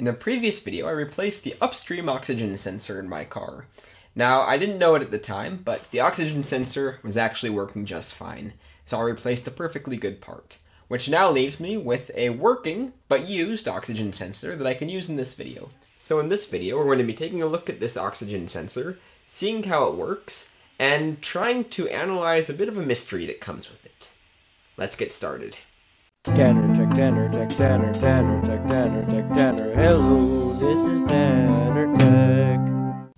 In the previous video, I replaced the upstream oxygen sensor in my car. Now, I didn't know it at the time, but the oxygen sensor was actually working just fine, so I replaced the perfectly good part, which now leaves me with a working, but used, oxygen sensor that I can use in this video. So in this video, we're going to be taking a look at this oxygen sensor, seeing how it works, and trying to analyze a bit of a mystery that comes with it. Let's get started. Tanner Tech, Tanner Tech, Tanner, Tanner Tech, Tanner Tech, Tanner. Hello, this is Tanner Tech.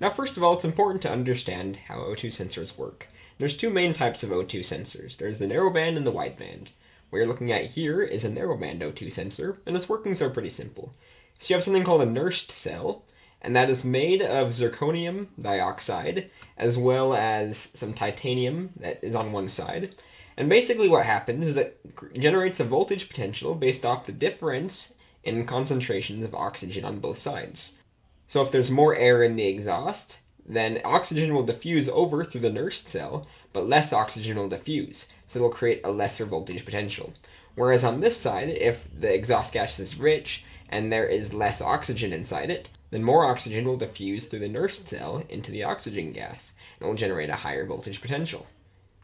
Now, first of all, it's important to understand how O2 sensors work. There's two main types of O2 sensors. There's the narrowband and the wideband. What you're looking at here is a narrowband O2 sensor, and its workings are pretty simple. So you have something called a Nernst cell, and that is made of zirconium dioxide, as well as some titanium that is on one side. And basically what happens is it generates a voltage potential based off the difference in concentrations of oxygen on both sides. So if there's more air in the exhaust, then oxygen will diffuse over through the Nernst cell, but less oxygen will diffuse, so it'll create a lesser voltage potential. Whereas on this side, if the exhaust gas is rich and there is less oxygen inside it, then more oxygen will diffuse through the Nernst cell into the oxygen gas, and it will generate a higher voltage potential.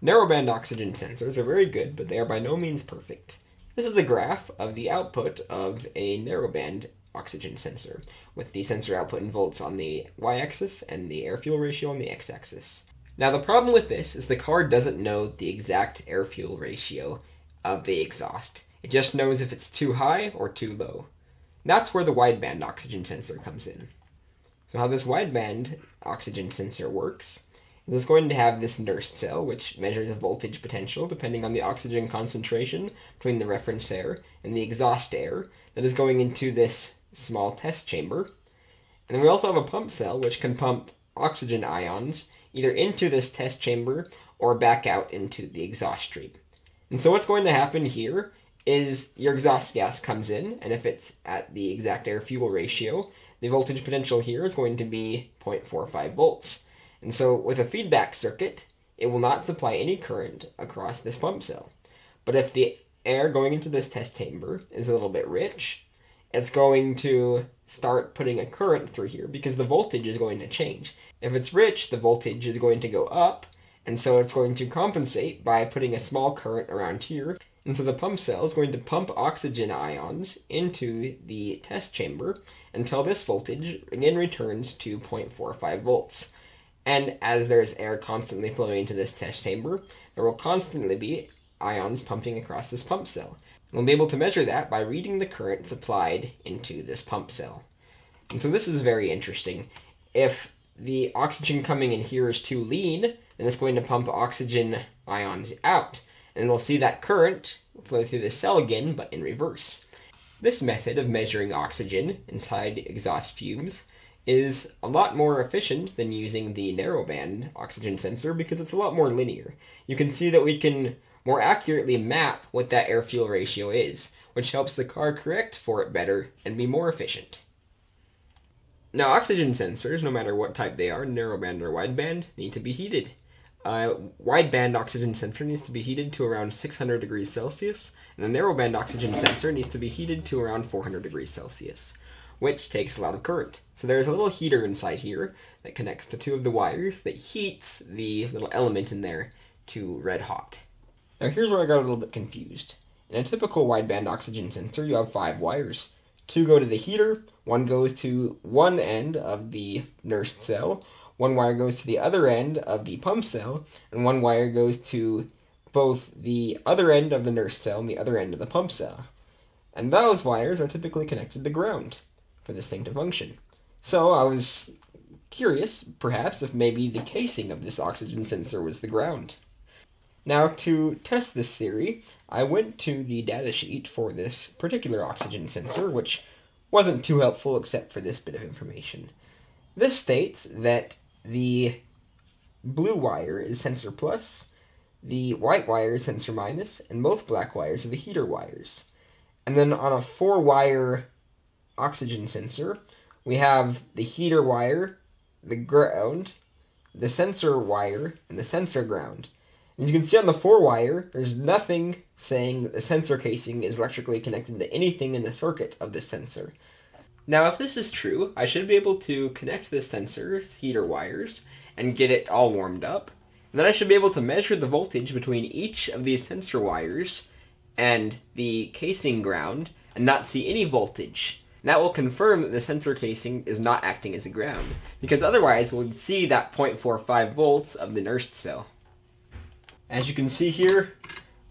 Narrowband oxygen sensors are very good, but they are by no means perfect. This is a graph of the output of a narrowband oxygen sensor, with the sensor output in volts on the y-axis and the air-fuel ratio on the x-axis. Now the problem with this is the car doesn't know the exact air-fuel ratio of the exhaust. It just knows if it's too high or too low. That's where the wideband oxygen sensor comes in. So how this wideband oxygen sensor works is it's going to have this Nernst cell, which measures a voltage potential depending on the oxygen concentration between the reference air and the exhaust air that is going into this small test chamber. And then we also have a pump cell, which can pump oxygen ions either into this test chamber or back out into the exhaust stream. And so what's going to happen here is your exhaust gas comes in, and if it's at the exact air-fuel ratio, the voltage potential here is going to be 0.45 volts. And so with a feedback circuit, it will not supply any current across this pump cell. But if the air going into this test chamber is a little bit rich, it's going to start putting a current through here because the voltage is going to change. If it's rich, the voltage is going to go up, and so it's going to compensate by putting a small current around here. And so the pump cell is going to pump oxygen ions into the test chamber until this voltage again returns to 0.45 volts. And as there is air constantly flowing into this test chamber, there will constantly be ions pumping across this pump cell. And we'll be able to measure that by reading the current supplied into this pump cell. And so this is very interesting. If the oxygen coming in here is too lean, then it's going to pump oxygen ions out. And we'll see that current flow through the cell again, but in reverse. This method of measuring oxygen inside exhaust fumes is a lot more efficient than using the narrowband oxygen sensor because it's a lot more linear. You can see that we can more accurately map what that air-fuel ratio is, which helps the car correct for it better and be more efficient. Now, oxygen sensors, no matter what type they are, narrowband or wideband, need to be heated. A wideband oxygen sensor needs to be heated to around 600 degrees Celsius, and a narrowband oxygen sensor needs to be heated to around 400 degrees Celsius, which takes a lot of current. So there's a little heater inside here that connects to two of the wires that heats the little element in there to red hot. Now here's where I got a little bit confused. In a typical wideband oxygen sensor, you have 5 wires. 2 go to the heater, 1 goes to one end of the Nernst cell, 1 wire goes to the other end of the pump cell, and 1 wire goes to both the other end of the Nernst cell and the other end of the pump cell. And those wires are typically connected to ground for this thing to function. So I was curious, perhaps, if maybe the casing of this oxygen sensor was the ground. Now, to test this theory, I went to the datasheet for this particular oxygen sensor, which wasn't too helpful except for this bit of information. This states that the blue wire is sensor plus, the white wire is sensor minus, and both black wires are the heater wires. And then on a 4-wire oxygen sensor, we have the heater wire, the ground, the sensor wire, and the sensor ground. And you can see on the 4-wire, there's nothing saying that the sensor casing is electrically connected to anything in the circuit of this sensor. Now if this is true, I should be able to connect this sensor, heater wires, and get it all warmed up. And then I should be able to measure the voltage between each of these sensor wires and the casing ground and not see any voltage. And that will confirm that the sensor casing is not acting as a ground, because otherwise we'll see that 0.45 volts of the Nernst cell. As you can see here,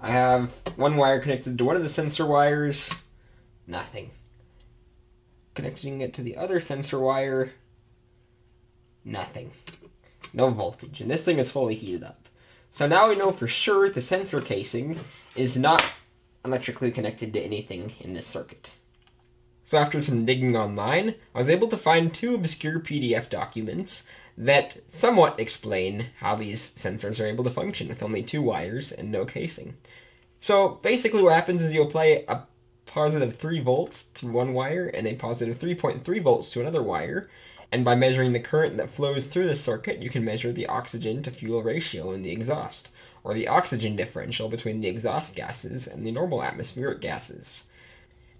I have one wire connected to one of the sensor wires, nothing. Connecting it to the other sensor wire, nothing. No voltage, and this thing is fully heated up. So now we know for sure the sensor casing is not electrically connected to anything in this circuit. So after some digging online, I was able to find two obscure PDF documents that somewhat explain how these sensors are able to function with only two wires and no casing. So basically what happens is you apply a positive 3 volts to one wire and a positive 3.3 volts to another wire, and by measuring the current that flows through the circuit, you can measure the oxygen to fuel ratio in the exhaust, or the oxygen differential between the exhaust gases and the normal atmospheric gases.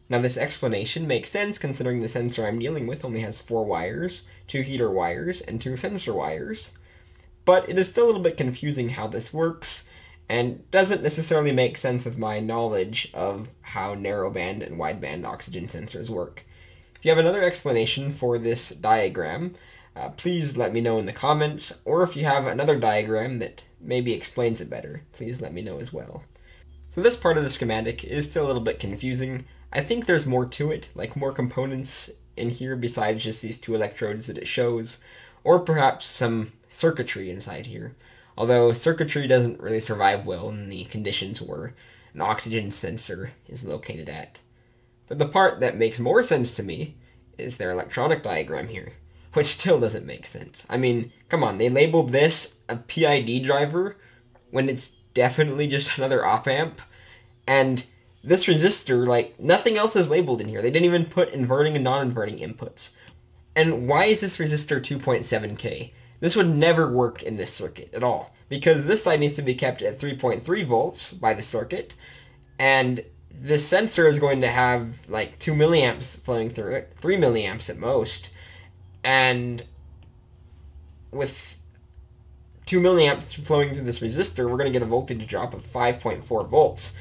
Now this explanation makes sense considering the sensor I'm dealing with only has 4 wires, 2 heater wires, and 2 sensor wires, but it is still a little bit confusing how this works, and doesn't necessarily make sense with my knowledge of how narrowband and wideband oxygen sensors work. If you have another explanation for this diagram, please let me know in the comments, or if you have another diagram that maybe explains it better, please let me know as well. So this part of the schematic is still a little bit confusing. I think there's more to it, like more components in here besides just these two electrodes that it shows, or perhaps some circuitry inside here. Although circuitry doesn't really survive well in the conditions where an oxygen sensor is located at. But the part that makes more sense to me is their electronic diagram here, which still doesn't make sense. I mean, come on, they labeled this a PID driver when it's definitely just another op-amp, and this resistor, like, nothing else is labeled in here. They didn't even put inverting and non-inverting inputs. And why is this resistor 2.7K? This would never work in this circuit at all, because this side needs to be kept at 3.3 volts by the circuit, and this sensor is going to have like 2 milliamps flowing through it, 3 milliamps at most, and with 2 milliamps flowing through this resistor, we're going to get a voltage drop of 5.4 volts.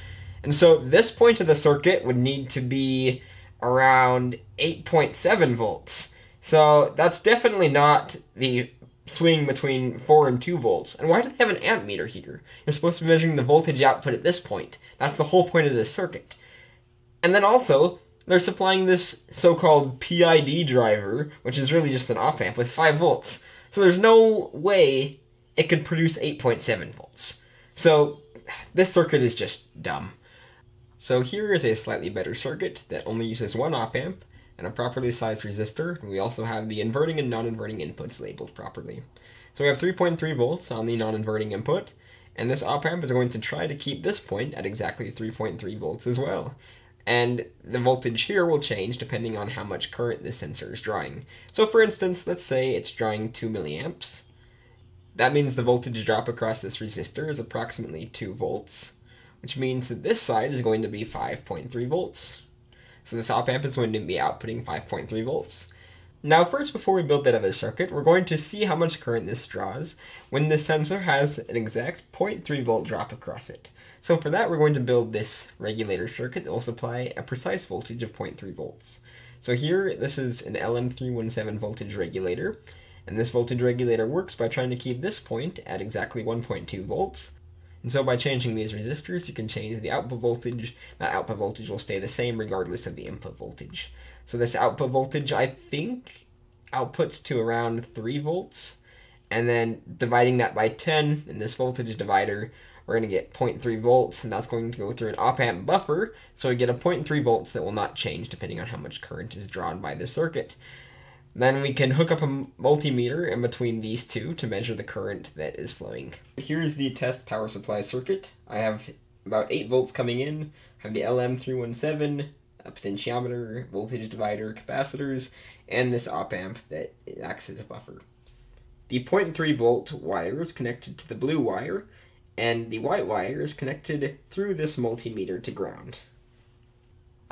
And so this point of the circuit would need to be around 8.7 volts. So that's definitely not the swing between 4 and 2 volts. And why do they have an ammeter here? You're supposed to be measuring the voltage output at this point. That's the whole point of this circuit. And then also, they're supplying this so-called PID driver, which is really just an op-amp, with 5 volts. So there's no way it could produce 8.7 volts. So this circuit is just dumb. So here is a slightly better circuit that only uses one op-amp and a properly sized resistor, and we also have the inverting and non-inverting inputs labeled properly. So we have 3.3 volts on the non-inverting input, and this op-amp is going to try to keep this point at exactly 3.3 volts as well. And the voltage here will change depending on how much current this sensor is drawing. So for instance, let's say it's drawing 2 milliamps. That means the voltage drop across this resistor is approximately 2 volts, which means that this side is going to be 5.3 volts. So this op-amp is going to be outputting 5.3 volts. Now first, before we build that other circuit, we're going to see how much current this draws when this sensor has an exact 0.3 volt drop across it. So for that, we're going to build this regulator circuit that will supply a precise voltage of 0.3 volts. So here, this is an LM317 voltage regulator, and this voltage regulator works by trying to keep this point at exactly 1.2 volts. And so by changing these resistors, you can change the output voltage. That output voltage will stay the same regardless of the input voltage. So this output voltage, I think, outputs to around 3 volts. And then dividing that by 10 in this voltage divider, we're going to get 0.3 volts, and that's going to go through an op-amp buffer. So we get a 0.3 volts that will not change depending on how much current is drawn by this circuit. Then we can hook up a multimeter in between these two to measure the current that is flowing. Here's the test power supply circuit. I have about 8 volts coming in, I have the LM317, a potentiometer, voltage divider, capacitors, and this op-amp that acts as a buffer. The 0.3 volt wire is connected to the blue wire, and the white wire is connected through this multimeter to ground.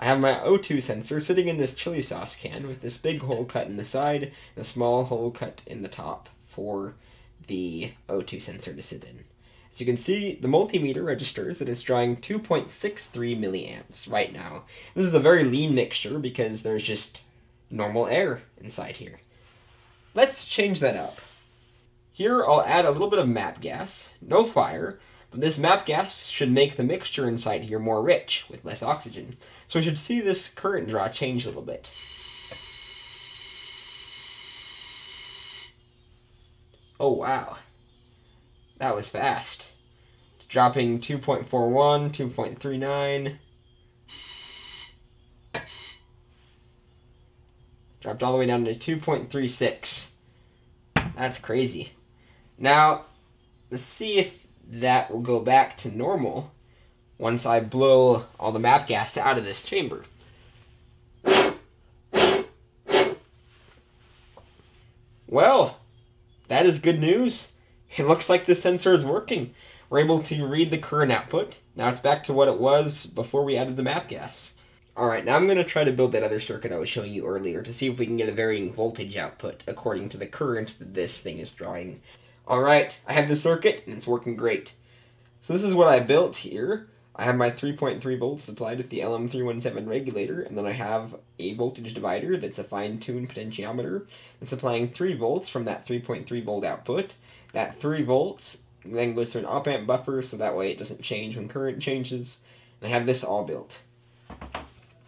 I have my O2 sensor sitting in this chili sauce can with this big hole cut in the side and a small hole cut in the top for the O2 sensor to sit in. As you can see, the multimeter registers that it's drawing 2.63 milliamps right now. This is a very lean mixture because there's just normal air inside here. Let's change that up. Here I'll add a little bit of MAP gas, no fire, but this MAP gas should make the mixture inside here more rich with less oxygen. So we should see this current draw change a little bit. Oh wow, that was fast. It's dropping 2.41, 2.39. Dropped all the way down to 2.36. That's crazy. Now, let's see if that will go back to normal once I blow all the MAP gas out of this chamber. Well, that is good news. It looks like this sensor is working. We're able to read the current output. Now it's back to what it was before we added the MAP gas. Alright, now I'm going to try to build that other circuit I was showing you earlier to see if we can get a varying voltage output according to the current that this thing is drawing. Alright, I have the circuit and it's working great. So this is what I built here. I have my 3.3 volts supplied with the LM317 regulator, and then I have a voltage divider that's a fine-tuned potentiometer that's supplying 3 volts from that 3.3 volt output. That 3 volts then goes to an op-amp buffer so that way it doesn't change when current changes. And I have this all built.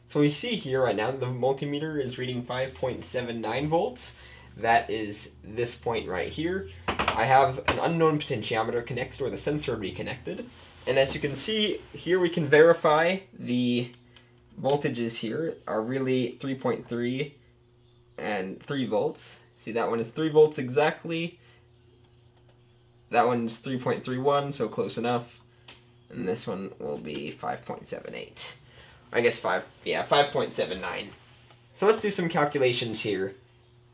So we see here right now the multimeter is reading 5.79 volts. That is this point right here. I have an unknown potentiometer connected or the sensor reconnected. And as you can see here, we can verify the voltages here are really 3.3 and 3 volts. See, that one is 3 volts exactly. That one's 3.31, so close enough. And this one will be 5.78. I guess 5.79. So let's do some calculations here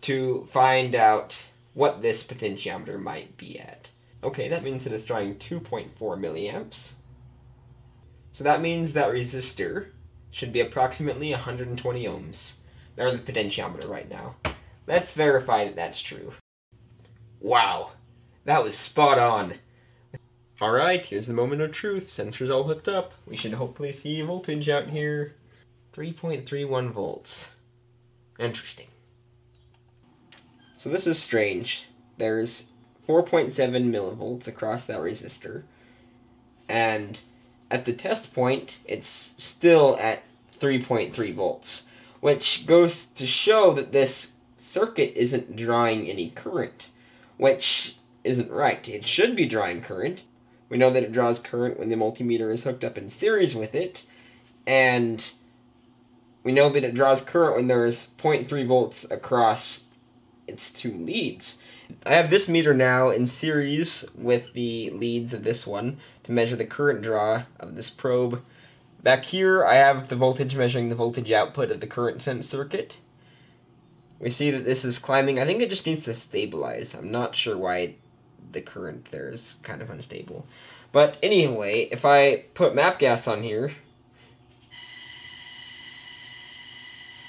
to find out what this potentiometer might be at. Okay, that means that it's drawing 2.4 milliamps. So that means that resistor should be approximately 120 ohms. They're the potentiometer right now. Let's verify that that's true. Wow, that was spot on. Alright, here's the moment of truth. Sensor's all hooked up. We should hopefully see voltage out here. 3.31 volts. Interesting. So this is strange. There's 4.7 millivolts across that resistor. And at the test point, it's still at 3.3 volts, which goes to show that this circuit isn't drawing any current, which isn't right. It should be drawing current. We know that it draws current when the multimeter is hooked up in series with it, and we know that it draws current when there is 0.3 volts across its two leads. I have this meter now in series with the leads of this one to measure the current draw of this probe. Back here I have the voltage measuring the voltage output of the current sense circuit. We see that this is climbing. I think it just needs to stabilize. I'm not sure why the current there is kind of unstable. But anyway, if I put MAP gas on here,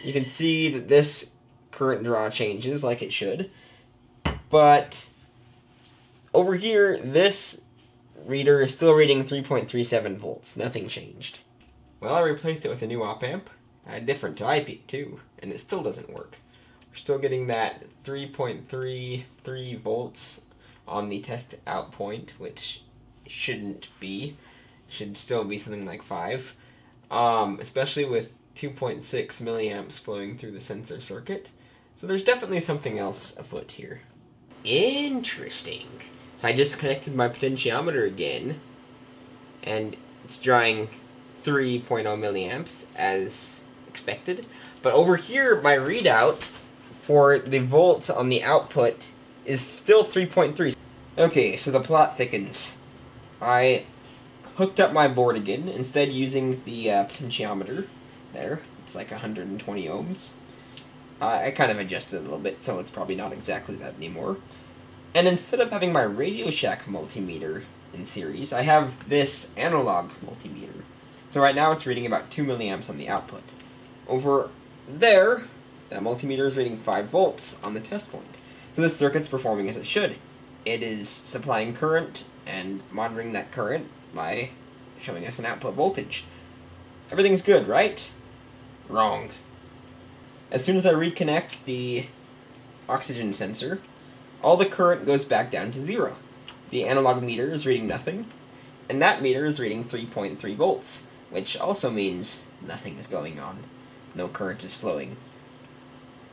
you can see that this current draw changes like it should. But over here, this reader is still reading 3.37 volts. Nothing changed. Well, I replaced it with a new op-amp, a different type too, and it still doesn't work. We're still getting that 3.33 volts on the test out point, which shouldn't be, should still be something like 5, especially with 2.6 milliamps flowing through the sensor circuit. So there's definitely something else afoot here. Interesting. So I just connected my potentiometer again, and it's drawing 3.0 milliamps as expected. But over here, my readout for the volts on the output is still 3.3. Okay, so the plot thickens. I hooked up my board again, instead using the potentiometer there. It's like 120 ohms. I kind of adjusted it a little bit, so it's probably not exactly that anymore. And instead of having my RadioShack multimeter in series, I have this analog multimeter. So right now it's reading about 2 milliamps on the output. Over there, that multimeter is reading 5 volts on the test point. So this circuit's performing as it should. It is supplying current and monitoring that current by showing us an output voltage. Everything's good, right? Wrong. As soon as I reconnect the oxygen sensor, all the current goes back down to zero. The analog meter is reading nothing, and that meter is reading 3.3 volts, which also means nothing is going on. No current is flowing.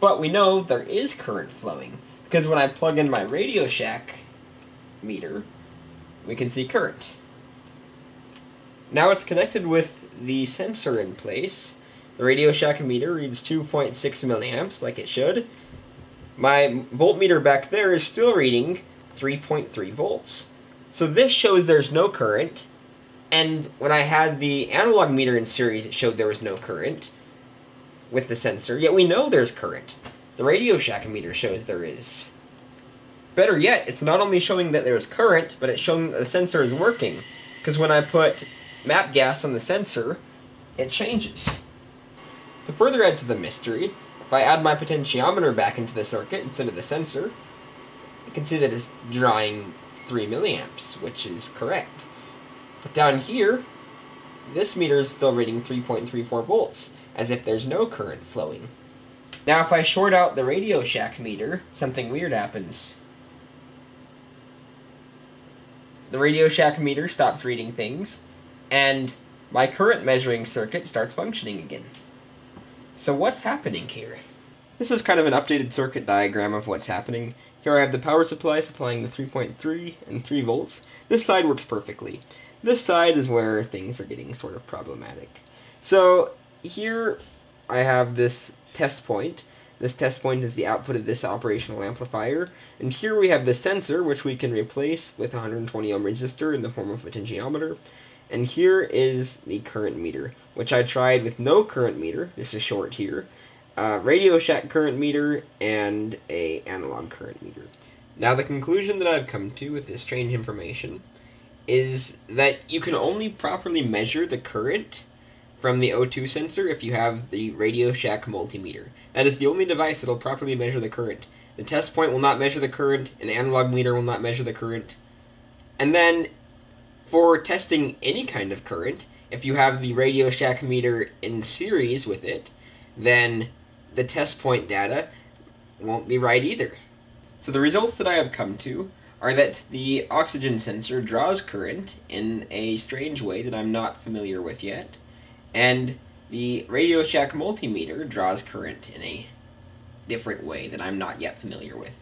But we know there is current flowing, because when I plug in my RadioShack meter, we can see current. Now it's connected with the sensor in place. The RadioShack meter reads 2.6 milliamps, like it should. My voltmeter back there is still reading 3.3 volts. So this shows there's no current, and when I had the analog meter in series, it showed there was no current with the sensor, yet we know there's current. The RadioShack meter shows there is. Better yet, it's not only showing that there's current, but it's showing that the sensor is working, because when I put MAP gas on the sensor, it changes. To further add to the mystery, if I add my potentiometer back into the circuit instead of the sensor, you can see that it's drawing 3 milliamps, which is correct. But down here, this meter is still reading 3.34 volts, as if there's no current flowing. Now if I short out the RadioShack meter, something weird happens. The RadioShack meter stops reading things, and my current measuring circuit starts functioning again. So what's happening here? This is kind of an updated circuit diagram of what's happening. Here I have the power supply supplying the 3.3 and 3 volts. This side works perfectly. This side is where things are getting sort of problematic. So here I have this test point. This test point is the output of this operational amplifier. And here we have the sensor, which we can replace with a 120 ohm resistor in the form of a potentiometer. And here is the current meter, which I tried with no current meter, this is short here, RadioShack current meter, and a analog current meter. Now the conclusion that I've come to with this strange information is that you can only properly measure the current from the O2 sensor if you have the RadioShack multimeter. That is the only device that will properly measure the current. The test point will not measure the current, an analog meter will not measure the current, and then for testing any kind of current, if you have the RadioShack meter in series with it, then the test point data won't be right either. So the results that I have come to are that the oxygen sensor draws current in a strange way that I'm not familiar with yet, and the RadioShack multimeter draws current in a different way that I'm not yet familiar with.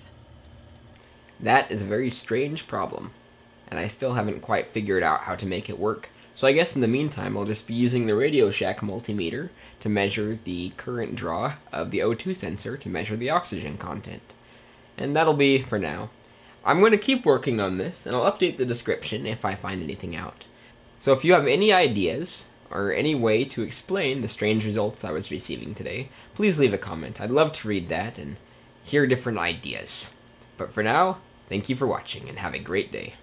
That is a very strange problem, and I still haven't quite figured out how to make it work. So I guess in the meantime, I'll just be using the RadioShack multimeter to measure the current draw of the O2 sensor to measure the oxygen content. And that'll be for now. I'm going to keep working on this, and I'll update the description if I find anything out. So if you have any ideas, or any way to explain the strange results I was receiving today, please leave a comment. I'd love to read that and hear different ideas. But for now, thank you for watching, and have a great day.